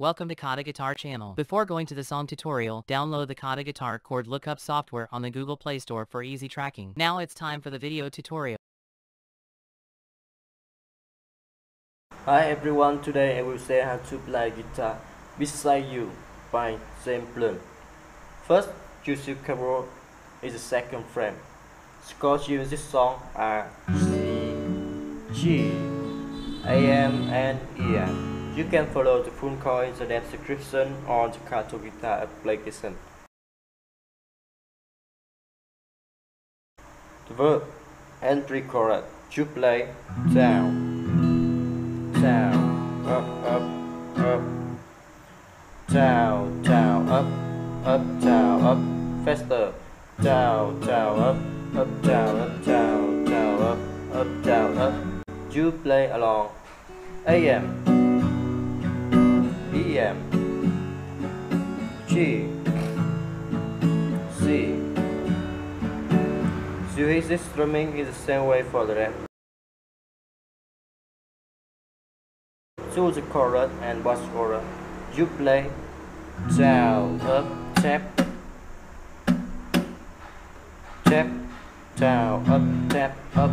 Welcome to Kata Guitar channel. Before going to the song tutorial, download the Kata Guitar chord lookup software on the Google Play Store for easy tracking. Now it's time for the video tutorial. Hi everyone, today I will say how to play guitar Beside You by James Blunt. First, choose your chord in the second frame. Chords used in this song are C, G, Am, and E. You can follow the full chord in the description on the Kata Guitar application. The verb entry chorus to play down, down, up, up, up, down, down, up, up, down, up, faster, down, down, up, up, down, up, down, down, up, up, down, up. You play along. Am, Em, G, C. So this strumming is the same way for the rest. So the chorus and bass chorus, you play down, up, tap, tap, down, up, tap, up,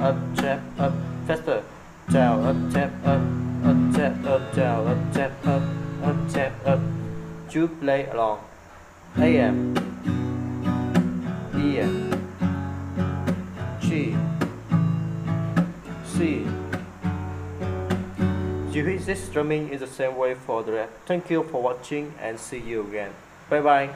up, tap, up, faster, down, up, tap, up. Up tap up down up tap up. You play along. Am, Em, G, C. You hit this strumming in the same way for the rest. Thank you for watching and see you again. Bye bye.